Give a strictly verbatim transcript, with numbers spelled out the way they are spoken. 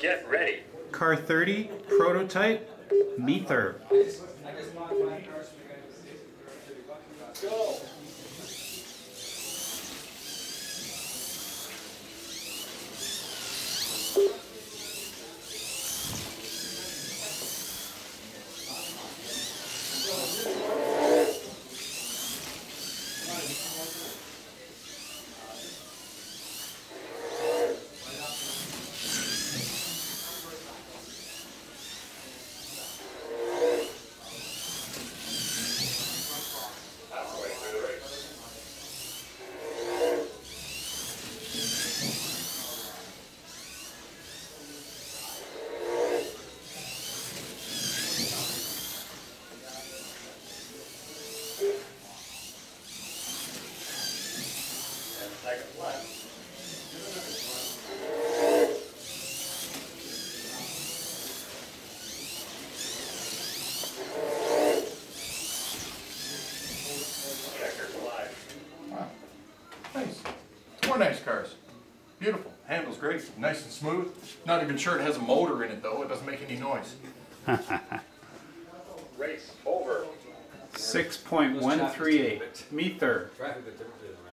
Get ready. Car thirty, prototype, Meether. Go. Nice cars. Beautiful. Handles great. Nice and smooth. Not even sure it has a motor in it though. It doesn't make any noise. Race over. six point one three eight. Meether.